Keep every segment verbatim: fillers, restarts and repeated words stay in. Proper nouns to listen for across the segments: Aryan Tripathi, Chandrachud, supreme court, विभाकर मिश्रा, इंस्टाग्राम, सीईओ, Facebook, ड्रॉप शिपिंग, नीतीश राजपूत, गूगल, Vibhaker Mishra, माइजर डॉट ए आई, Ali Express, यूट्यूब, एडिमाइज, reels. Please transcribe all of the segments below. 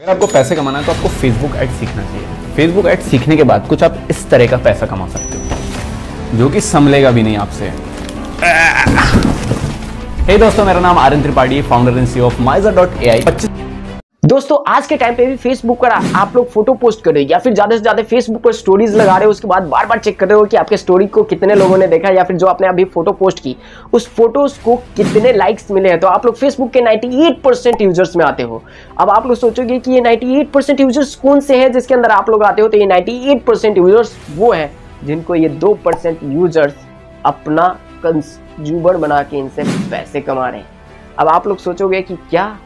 अगर आपको पैसे कमाना है तो आपको फेसबुक ऐड सीखना चाहिए। फेसबुक ऐड सीखने के बाद कुछ आप इस तरह का पैसा कमा सकते हो जो कि संभलेगा भी नहीं आपसे। हे hey दोस्तों, मेरा नाम Aryan Tripathi, founder and सीईओ of माइजर डॉट ए आई। दोस्तों, आज के टाइम पे भी फेसबुक पर आप लोग फोटो पोस्ट कर रहे हो या फिर ज्यादा से ज्यादा फेसबुक पर स्टोरीज लगा रहे हो, उसके बाद बार बार चेक कर रहे हो कि आपके स्टोरी को कितने लोगों ने देखा या फिर जो आपने अभी फोटो पोस्ट की उस फोटोज को कितने लाइक्स मिले हैं। तो आप लोग फेसबुक के अट्ठानवे परसेंट यूजर्स में आते हो। अब आप लोग सोचोगे कि ये अट्ठानवे परसेंट यूजर्स कौन से हैं जिसके अंदर आप लोग आते हो, तो ये अट्ठानवे परसेंट यूजर्स वो हैं जिनको ये दो परसेंट यूजर्स अपना कंज्यूमर बना के इनसे पैसे कमा रहे हैं। अब आप लोग सोचोगे कि क्या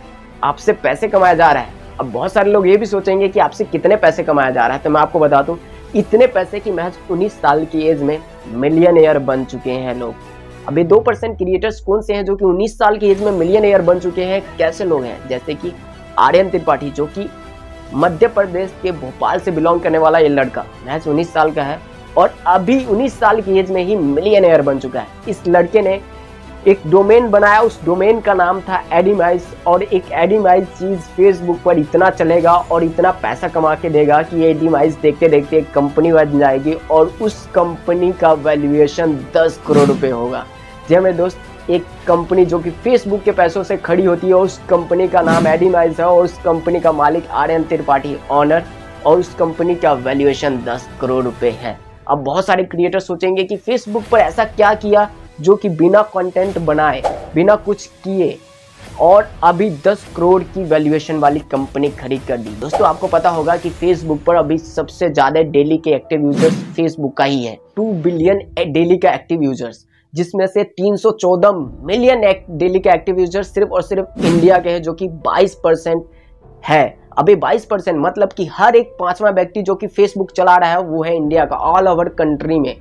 आपसे पैसे कमाया जा रहा है। अब बहुत सारे लोग ये भी सोचेंगे कि आपसे कितने पैसे कमाया जा रहा है, तो मैं आपको बता दूं इतने पैसे कि महज उन्नीस साल की एज में मिलियनेयर बन चुके हैं लोग। अब ये दो परसेंट क्रिएटर्स कौन से हैं जो कि उन्नीस साल की एज में मिलियनेयर बन चुके हैं, कैसे लोग हैं, जैसे कि आर्यन त्रिपाठी जो कि मध्य प्रदेश के भोपाल से बिलोंग करने वाला ये लड़का महज उन्नीस साल का है और अभी उन्नीस साल की एज में ही मिलियनेयर बन चुका है। इस लड़के ने एक डोमेन बनाया, उस डोमेन का नाम था एडिमाइज, और एक एडिमाइज चीज़ फेसबुक पर इतना चलेगा और इतना पैसा कमा के देगा कि एडिमाइज देखते देखते एक कंपनी बन जाएगी और उस कंपनी का वैल्यूएशन दस करोड़ रुपए होगा। जी मेरे दोस्त, एक कंपनी जो कि फेसबुक के पैसों से खड़ी होती है, उस कंपनी का नाम एडिमाइज है और उस कंपनी का मालिक आर्यन त्रिपाठी ऑनर, और उस कंपनी का वैल्यूएशन दस करोड़ रुपये है। अब बहुत सारे क्रिएटर सोचेंगे कि फेसबुक पर ऐसा क्या किया जो कि बिना कंटेंट बनाए, बिना कुछ किए और अभी दस करोड़ की वैल्यूएशन वाली कंपनी खरीद कर दी। दोस्तों, आपको पता होगा कि फेसबुक पर अभी सबसे ज़्यादा डेली के एक्टिव यूजर्स फेसबुक का ही है, टू बिलियन डेली का एक्टिव यूजर्स, जिसमें से तीन सौ चौदह मिलियन डेली का एक्टिव यूजर्स सिर्फ और सिर्फ इंडिया के हैं जो कि बाईस परसेंट है। अभी बाईस परसेंट मतलब कि हर एक पाँचवा व्यक्ति जो कि फेसबुक चला रहा है वो है इंडिया का, ऑल ओवर कंट्री में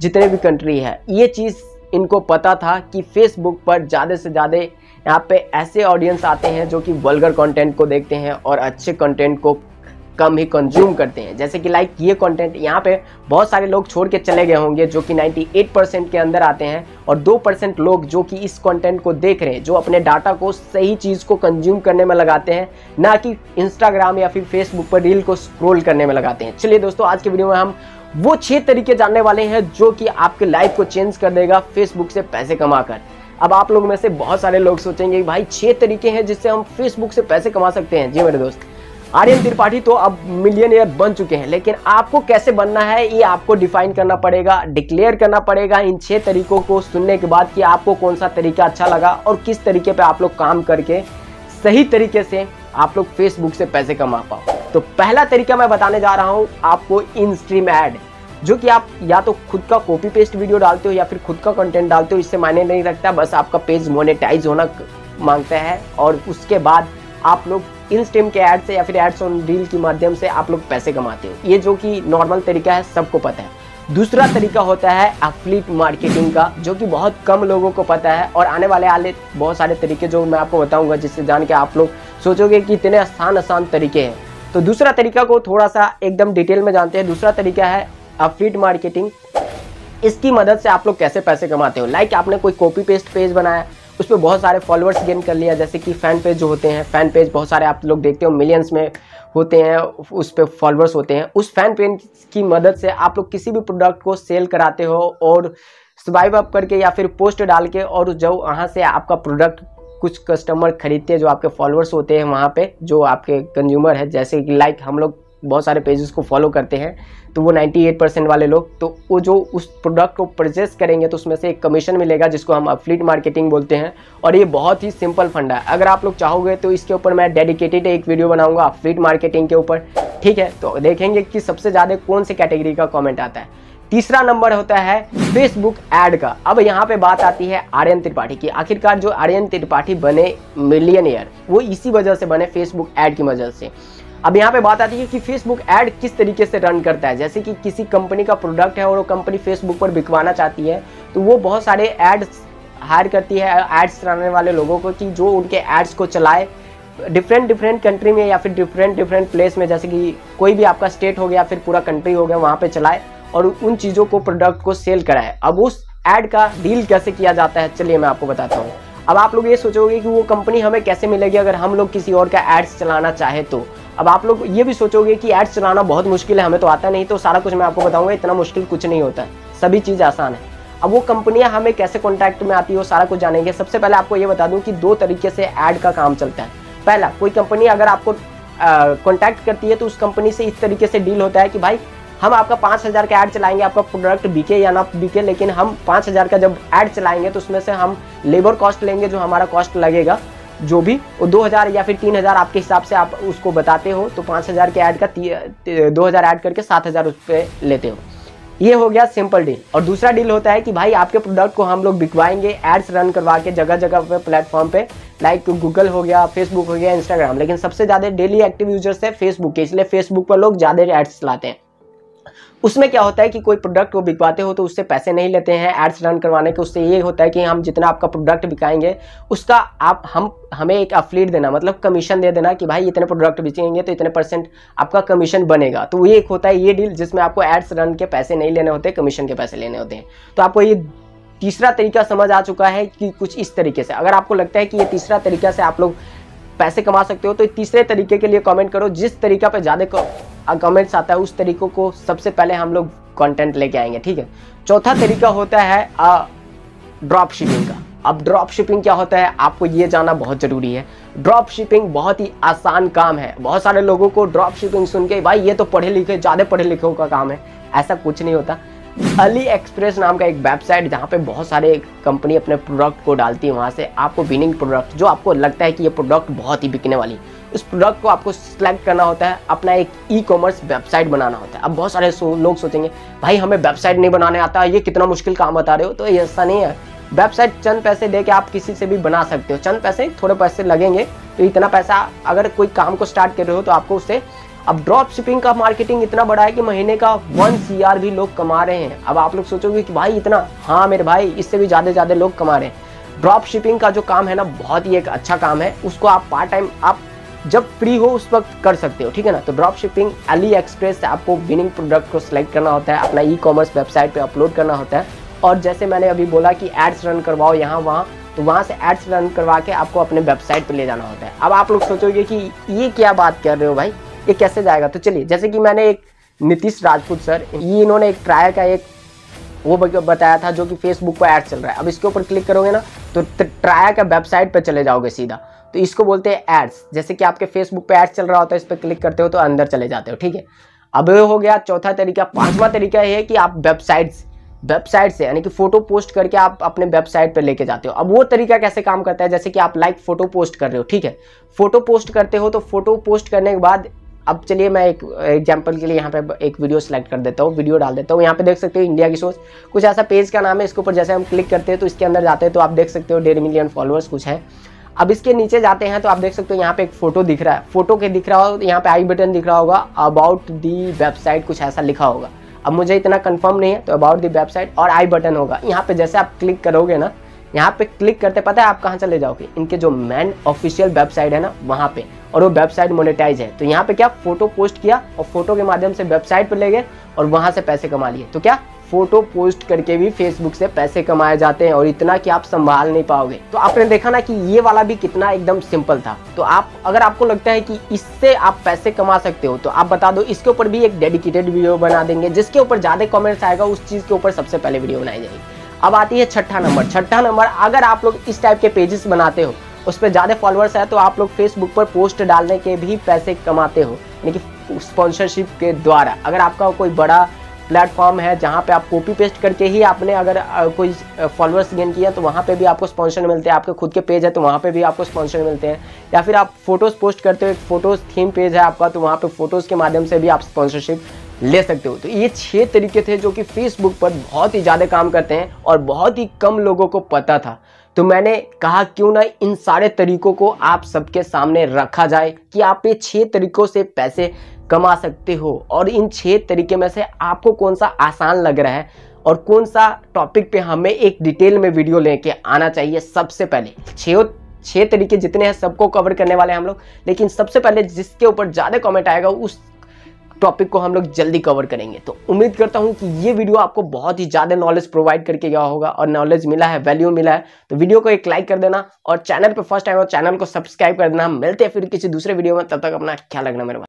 जितने भी कंट्री है। ये चीज़ इनको पता था कि फेसबुक पर ज़्यादा से ज़्यादा यहाँ पे ऐसे ऑडियंस आते हैं जो कि वल्गर कंटेंट को देखते हैं और अच्छे कंटेंट को कम ही कंज्यूम करते हैं, जैसे कि लाइक ये कंटेंट यहाँ पे बहुत सारे लोग छोड़ के चले गए होंगे जो कि अट्ठानवे परसेंट के अंदर आते हैं, और दो परसेंट लोग जो कि इस कंटेंट को देख रहे हैं, जो अपने डाटा को सही चीज़ को कंज्यूम करने में लगाते हैं, ना कि इंस्टाग्राम या फिर फेसबुक पर रील को स्क्रोल करने में लगाते हैं। चलिए दोस्तों, आज के वीडियो में हम वो छह तरीके जानने वाले हैं जो कि आपके लाइफ को चेंज कर देगा फेसबुक से पैसे कमाकर। अब आप लोग में से बहुत सारे लोग सोचेंगे भाई छह तरीके हैं जिससे हम फेसबुक से पैसे कमा सकते हैं। जी मेरे दोस्त, आर्यन त्रिपाठी तो अब मिलियनेयर बन चुके हैं, लेकिन आपको कैसे बनना है ये आपको डिफाइन करना पड़ेगा, डिक्लेयर करना पड़ेगा इन छह तरीकों को सुनने के बाद कि आपको कौन सा तरीका अच्छा लगा और किस तरीके पर आप लोग काम करके सही तरीके से आप लोग फेसबुक से पैसे कमा पाओ। तो पहला तरीका मैं बताने जा रहा हूँ आपको, इन स्ट्रीम ऐड, जो कि आप या तो खुद का कॉपी पेस्ट वीडियो डालते हो या फिर खुद का कंटेंट डालते हो, इससे मायने नहीं रखता, बस आपका पेज मोनेटाइज होना मांगता है और उसके बाद आप लोग इन स्ट्रीम के ऐड से या फिर एड्स ऑन रील के माध्यम से आप लोग पैसे कमाते हो। ये जो कि नॉर्मल तरीका है, सबको पता है। दूसरा तरीका होता है एफिलिएट मार्केटिंग का, जो कि बहुत कम लोगों को पता है, और आने वाले आले बहुत सारे तरीके जो मैं आपको बताऊंगा जिससे जान के आप लोग सोचोगे कि इतने आसान आसान तरीके हैं। तो दूसरा तरीका को थोड़ा सा एकदम डिटेल में जानते हैं। दूसरा तरीका है एफिलिएट मार्केटिंग। इसकी मदद से आप लोग कैसे पैसे कमाते हो, लाइक आपने कोई कॉपी पेस्ट पेज बनाया, उस पर बहुत सारे फॉलोअर्स गेन कर लिया, जैसे कि फैन पेज जो होते हैं, फैन पेज बहुत सारे आप लोग देखते हो मिलियंस में होते हैं, उस पर फॉलोअर्स होते हैं। उस फैन पेज की मदद से आप लोग किसी भी प्रोडक्ट को सेल कराते हो और स्वाइप अप करके या फिर पोस्ट डाल के, और जो वहाँ से आपका प्रोडक्ट कुछ कस्टमर खरीदते हैं जो आपके फॉलोअर्स होते हैं, वहाँ पे जो आपके कंज्यूमर है, जैसे कि लाइक हम लोग बहुत सारे पेजेस को फॉलो करते हैं तो वो अट्ठानवे परसेंट वाले लोग, तो वो जो उस प्रोडक्ट को परचेस करेंगे तो उसमें से एक कमीशन मिलेगा जिसको हम एफिलिएट मार्केटिंग बोलते हैं। और ये बहुत ही सिंपल फंडा है, अगर आप लोग चाहोगे तो इसके ऊपर मैं डेडिकेटेड एक वीडियो बनाऊंगा एफिलिएट मार्केटिंग के ऊपर, ठीक है। तो देखेंगे कि सबसे ज़्यादा कौन से कैटेगरी का कॉमेंट आता है। तीसरा नंबर होता है फेसबुक ऐड का। अब यहाँ पे बात आती है आर्यन त्रिपाठी की, आखिरकार जो आर्यन त्रिपाठी बने मिलियनेयर वो इसी वजह से बने, फेसबुक ऐड की वजह से। अब यहाँ पे बात आती है कि फेसबुक ऐड किस तरीके से रन करता है, जैसे कि किसी कंपनी का प्रोडक्ट है और वो कंपनी फेसबुक पर बिकवाना चाहती है, तो वो बहुत सारे एड्स हायर करती है, एड्स चलाने वाले लोगों को, कि जो उनके एड्स को चलाए डिफरेंट डिफरेंट कंट्री में या फिर डिफरेंट डिफरेंट प्लेस में, जैसे कि कोई भी आपका स्टेट हो गया फिर पूरा कंट्री हो गया, वहाँ पर चलाए और उन चीज़ों को, प्रोडक्ट को सेल कराए। अब उस ऐड का डील कैसे किया जाता है, चलिए मैं आपको बताता हूँ। अब आप लोग ये सोचोगे कि वो कंपनी हमें कैसे मिलेगी अगर हम लोग किसी और का एड्स चलाना चाहे तो। अब आप लोग ये भी सोचोगे कि एड्स चलाना बहुत मुश्किल है, हमें तो आता नहीं, तो सारा कुछ मैं आपको बताऊंगा, इतना मुश्किल कुछ नहीं होता है, सभी चीज़ आसान है। अब वो कंपनियां हमें कैसे कॉन्टैक्ट में आती है वो सारा कुछ जानेंगे। सबसे पहले आपको ये बता दूं कि दो तरीके से ऐड का काम चलता है। पहला, कोई कंपनी अगर आपको कॉन्टैक्ट करती है तो उस कंपनी से इस तरीके से डील होता है कि भाई हम आपका पाँच हज़ार का ऐड चलाएंगे, आपका प्रोडक्ट बिके या ना बिके, लेकिन हम पाँच हज़ार का जब ऐड चलाएंगे तो उसमें से हम लेबर कॉस्ट लेंगे, जो हमारा कॉस्ट लगेगा जो भी वो दो हज़ार या फिर तीन हज़ार आपके हिसाब से आप उसको बताते हो, तो पाँच हज़ार के ऐड का दो हज़ार ऐड करके सात हज़ार उस पर लेते हो। ये हो गया सिंपल डील। और दूसरा डील होता है कि भाई आपके प्रोडक्ट को हम लोग बिकवाएंगे, एड्स रन करवा के जगह जगह पे प्लेटफॉर्म पे, लाइक गूगल हो गया, फेसबुक हो गया, इंस्टाग्राम, लेकिन सबसे ज़्यादा डेली एक्टिव यूजर्स है फेसबुक के, इसलिए फेसबुक पर लोग ज़्यादा एड्स चलाते हैं। उसमें क्या होता है कि कोई प्रोडक्ट को बिकवाते हो तो उससे पैसे नहीं लेते हैं एड्स रन करवाने के, उससे ये होता है कि हम जितना आपका प्रोडक्ट बिकाएंगे उसका आप हम हमें एक अफिलिएट देना, मतलब कमीशन दे देना कि भाई इतने प्रोडक्ट बेचेंगे तो इतने परसेंट आपका कमीशन बनेगा। तो ये एक होता है ये डील, जिसमें आपको एड्स रन के पैसे नहीं लेने होते, कमीशन के पैसे लेने होते हैं। तो आपको ये तीसरा तरीका समझ आ चुका है कि कुछ इस तरीके से, अगर आपको लगता है कि ये तीसरा तरीका से आप लोग पैसे कमा सकते हो तो तीसरे तरीके के लिए कमेंट करो। जिस तरीका पे ज़्यादा कमेंट्स आता है उस तरीकों को सबसे पहले हम लोग कंटेंट लेके आएंगे, ठीक है। चौथा तरीका होता है ड्रॉप शिपिंग का। अब ड्रॉप शिपिंग क्या होता है आपको ये जानना बहुत ज़रूरी है। ड्रॉप शिपिंग बहुत ही आसान काम है। बहुत सारे लोगों को ड्रॉप शिपिंग सुन के भाई ये तो पढ़े लिखे ज़्यादा पढ़े लिखों का काम है, ऐसा कुछ नहीं होता। अली एक्सप्रेस नाम का एक वेबसाइट जहाँ पे बहुत सारे कंपनी अपने प्रोडक्ट को डालती है, वहाँ से आपको विनिंग प्रोडक्ट जो आपको लगता है कि ये प्रोडक्ट बहुत ही बिकने वाली, उस प्रोडक्ट को आपको सेलेक्ट करना होता है, अपना एक ई कॉमर्स वेबसाइट बनाना होता है। अब बहुत सारे लोग सोचेंगे भाई हमें वेबसाइट नहीं बनाने आता, ये कितना मुश्किल काम बता रहे हो, तो ऐसा नहीं है। वेबसाइट चंद पैसे दे के आप किसी से भी बना सकते हो, चंद पैसे थोड़े पैसे लगेंगे, तो इतना पैसा अगर कोई काम को स्टार्ट कर रहे हो तो आपको उससे। अब ड्रॉप शिपिंग का मार्केटिंग इतना बड़ा है कि महीने का वन सीआर भी लोग कमा रहे हैं। अब आप लोग सोचोगे कि भाई इतना, हाँ मेरे भाई इससे भी ज़्यादा ज़्यादा लोग कमा रहे हैं। ड्रॉप शिपिंग का जो काम है ना बहुत ही एक अच्छा काम है, उसको आप पार्ट टाइम आप जब फ्री हो उस वक्त कर सकते हो, ठीक है ना। तो ड्रॉप शिपिंग अली एक्सप्रेस से आपको विनिंग प्रोडक्ट को सिलेक्ट करना होता है, अपना ई कॉमर्स वेबसाइट पर अपलोड करना होता है, और जैसे मैंने अभी बोला कि एड्स रन करवाओ यहाँ वहाँ, तो वहाँ से एड्स रन करवा के आपको अपने वेबसाइट पर ले जाना होता है। अब आप लोग सोचोगे कि ये क्या बात कर रहे हो भाई, ये कैसे जाएगा। तो चलिए, जैसे कि मैंने एक नीतीश राजपूत सर, ये इन्होंने एक ट्रायल का एक वो बताया था जो कि फेसबुक पर ऐड चल रहा है। अब इसके ऊपर क्लिक करोगे ना तो ट्रायल का वेबसाइट पर चले जाओगे सीधा, तो इसको बोलते हैं एड्स। जैसे कि आपके फेसबुक पे ऐड्स चल रहा होता है, इस पर क्लिक करते हो तो अंदर चले जाते हो, ठीक है। अब ये हो गया चौथा तरीका। पाँचवा तरीका ये है कि आप वेबसाइट्स वेबसाइट से यानी कि फ़ोटो पोस्ट करके आप अपने वेबसाइट पर लेके जाते हो। अब वो तरीका कैसे काम करता है, जैसे कि आप लाइक फ़ोटो पोस्ट कर रहे हो, ठीक है, फ़ोटो पोस्ट करते हो, तो फ़ोटो पोस्ट करने के बाद अब चलिए मैं एक एग्जांपल के लिए यहाँ पे एक वीडियो सेलेक्ट कर देता हूँ, वीडियो डाल देता हूँ। यहाँ पे देख सकते हो इंडिया की सोच कुछ ऐसा पेज का नाम है, इसके ऊपर जैसे हम क्लिक करते हैं तो इसके अंदर जाते हैं, तो आप देख सकते हो डेढ़ मिलियन फॉलोअर्स कुछ है। अब इसके नीचे जाते हैं तो आप देख सकते हो यहाँ पे एक फोटो दिख रहा है, फोटो के दिख रहा हो तो यहाँ पे आई बटन दिख रहा होगा, अबाउट दी वेबसाइट कुछ ऐसा लिखा होगा। अब मुझे इतना कन्फर्म नहीं है, तो अबाउट दी वेबसाइट और आई बटन होगा। यहाँ पे जैसे आप क्लिक करोगे ना, यहाँ पे क्लिक करते पता है आप कहाँ चले जाओगे, इनके जो मेन ऑफिशियल वेबसाइट है ना वहाँ पे, और वो वेबसाइट मोनेटाइज है। तो यहाँ पे क्या फोटो पोस्ट किया और फोटो के माध्यम से वेबसाइट पे ले गए और वहाँ से पैसे कमा लिए। तो क्या फोटो पोस्ट करके भी फेसबुक से पैसे कमाए जाते हैं, और इतना कि आप संभाल नहीं पाओगे। तो आपने देखा ना कि ये वाला भी कितना एकदम सिंपल था। तो आप अगर आपको लगता है कि इससे आप पैसे कमा सकते हो तो आप बता दो, इसके ऊपर भी एक डेडिकेटेड वीडियो बना देंगे, जिसके ऊपर ज़्यादा कॉमेंट्स आएगा उस चीज़ के ऊपर सबसे पहले वीडियो बनाई जाएगी। अब आती है छठा नंबर। छठा नंबर, अगर आप लोग इस टाइप के पेजेस बनाते हो, उस पर ज़्यादा फॉलोअर्स है, तो आप लोग फेसबुक पर पोस्ट डालने के भी पैसे कमाते हो, यानी कि स्पॉन्सरशिप के द्वारा। अगर आपका कोई बड़ा प्लेटफॉर्म है जहाँ पे आप कॉपी पेस्ट करके ही आपने अगर कोई फॉलोअर्स गेन किया तो वहाँ पे भी आपको स्पॉन्सर मिलते हैं, आपके खुद के पेज है तो वहाँ पे भी आपको स्पॉन्सर मिलते हैं। या फिर आप फोटोज़ पोस्ट करते हो, एक फोटोज़ थीम पेज है आपका, तो वहाँ पे फोटोज़ के माध्यम से भी आप स्पॉन्सरशिप ले सकते हो। तो ये छह तरीके थे जो कि फेसबुक पर बहुत ही ज़्यादा काम करते हैं और बहुत ही कम लोगों को पता था। तो मैंने कहा क्यों ना इन सारे तरीकों को आप सबके सामने रखा जाए कि आप ये छह तरीकों से पैसे कमा सकते हो, और इन छह तरीके में से आपको कौन सा आसान लग रहा है और कौन सा टॉपिक पे हमें एक डिटेल में वीडियो लेके आना चाहिए। सबसे पहले छह छह तरीके जितने हैं सबको कवर करने वाले हैं हम लोग, लेकिन सबसे पहले जिसके ऊपर ज़्यादा कॉमेंट आएगा उस टॉपिक को हम लोग जल्दी कवर करेंगे। तो उम्मीद करता हूं कि ये वीडियो आपको बहुत ही ज़्यादा नॉलेज प्रोवाइड करके गया होगा, और नॉलेज मिला है, वैल्यू मिला है, तो वीडियो को एक लाइक कर देना, और चैनल पे फर्स्ट टाइम हो चैनल को सब्सक्राइब कर देना। मिलते हैं फिर किसी दूसरे वीडियो में, तब तक अपना ख्याल रखना मेरे।